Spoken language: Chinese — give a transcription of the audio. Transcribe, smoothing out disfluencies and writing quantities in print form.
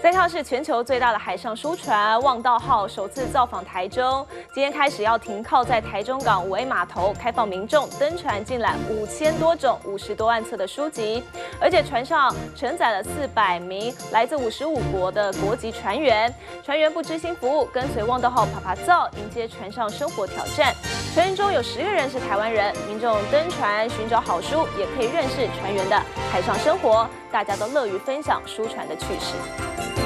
在套是全球最大的海上输船“望道号”首次造访台中，今天开始要停靠在台中港5A 码头，开放民众登船进览5000多种、50多万册的书籍，而且船上承载了400名来自55国的国籍船员。船员不知薪服务，跟随“望道号”啪啪造，迎接船上生活挑战。船员中有10个人是台湾人，民众登船寻找好书，也可以认识船员的海上生活，大家都乐于分享书船的趣事。